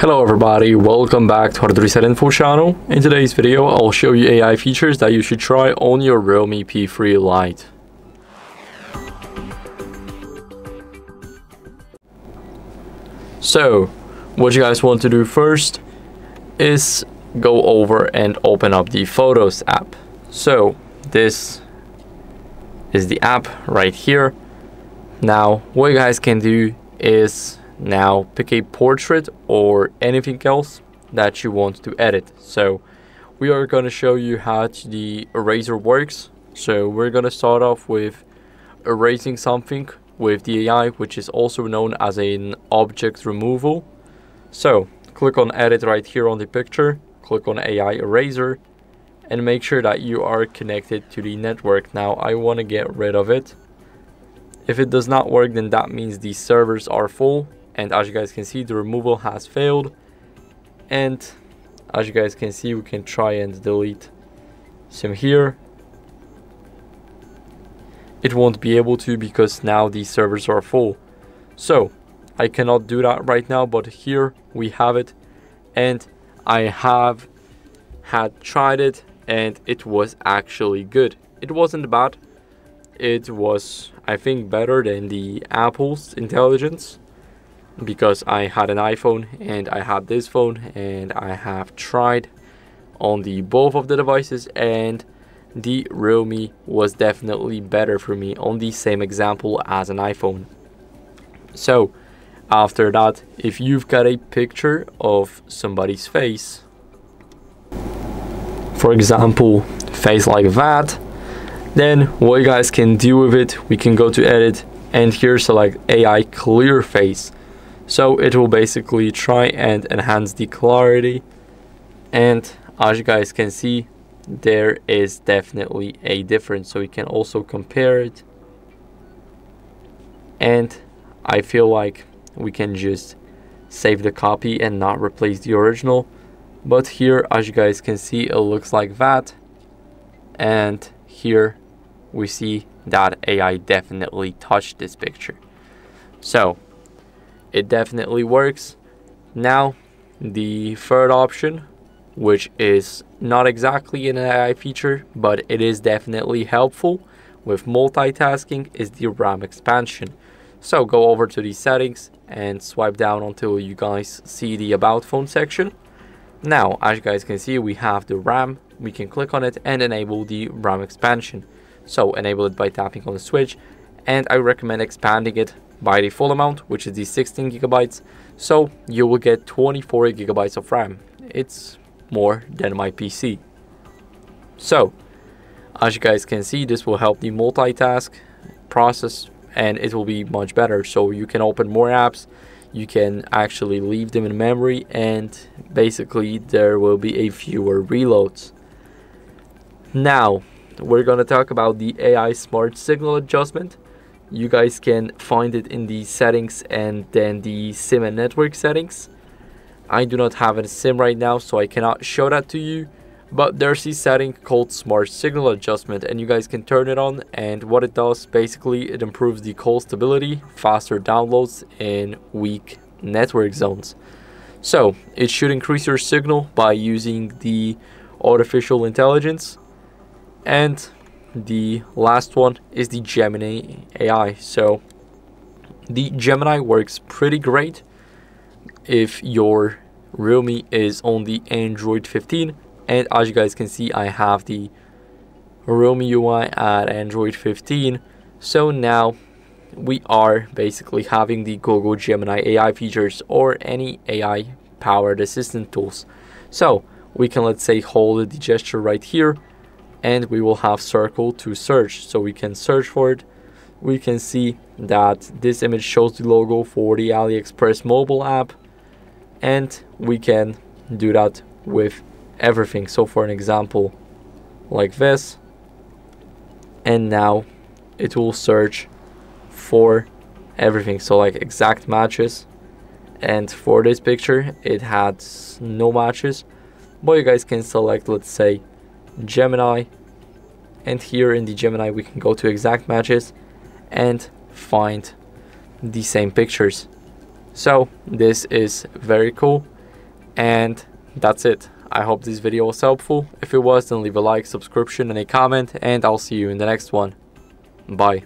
Hello everybody, welcome back to Hard Reset Info channel. In today's video, I'll show you AI features that you should try on your Realme P3 Lite. So, what you guys want to do first is go over and open up the Photos app. So, this is the app right here. Now, what you guys can do is now pick a portrait or anything else that you want to edit. So we are going to show you how the eraser works. So we're going to start off with erasing something with the AI, which is also known as an object removal. So click on edit right here on the picture, click on AI Eraser, and make sure that you are connected to the network. Now I want to get rid of it. If it does not work, then that means the servers are full. And as you guys can see, the removal has failed. And as you guys can see, we can try and delete some here. It won't be able to because now the servers are full. So I cannot do that right now, but here we have it. And I have had tried it and it was actually good. It wasn't bad. It was, I think, better than the Apple's intelligence, because I had an iPhone and I had this phone, and I have tried on the both of the devices, and the Realme was definitely better for me on the same example as an iPhone. So after that, if you've got a picture of somebody's face, for example, face like that, then what you guys can do with it, we can go to edit and here select AI Clear Face. So it will basically try and enhance the clarity. And as you guys can see, there is definitely a difference. So we can also compare it. And I feel like we can just save the copy and not replace the original. But here, as you guys can see, it looks like that. And here we see that AI definitely touched this picture. So it definitely works. Now the third option, which is not exactly an AI feature, but it is definitely helpful with multitasking, is the RAM expansion. So go over to the settings and swipe down until you guys see the About Phone section. Now, as you guys can see, we have the RAM. We can click on it and enable the RAM expansion. So enable it by tapping on the switch, and I recommend expanding it by the full amount, which is the 16 gigabytes, so you will get 24 gigabytes of RAM. It's more than my PC. So as you guys can see, this will help the multitask process and it will be much better. So you can open more apps, you can actually leave them in memory, and basically there will be a fewer reloads. Now we're going to talk about the AI smart signal adjustment. You guys can find it in the settings and then the SIM and network settings. I do not have a SIM right now, so I cannot show that to you, but there's this setting called smart signal adjustment, and you guys can turn it on. And what it does, basically, it improves the call stability, faster downloads in weak network zones. So it should increase your signal by using the artificial intelligence. And the last one is the Gemini AI. So the Gemini works pretty great if your Realme is on the Android 15. And as you guys can see, I have the Realme UI at Android 15. So now we are basically having the Google Gemini AI features or any AI powered assistant tools. So we can, let's say, hold the gesture right here, and we will have Circle to Search. So we can search for it. We can see that this image shows the logo for the AliExpress mobile app, and we can do that with everything. So for an example, like this, and now it will search for everything. So like exact matches, and for this picture it had no matches, but you guys can select, let's say, Gemini, and here in the Gemini we can go to exact matches and find the same pictures. So this is very cool. And that's it. I hope this video was helpful. If it was, then leave a like, subscription, and a comment, and I'll see you in the next one. Bye.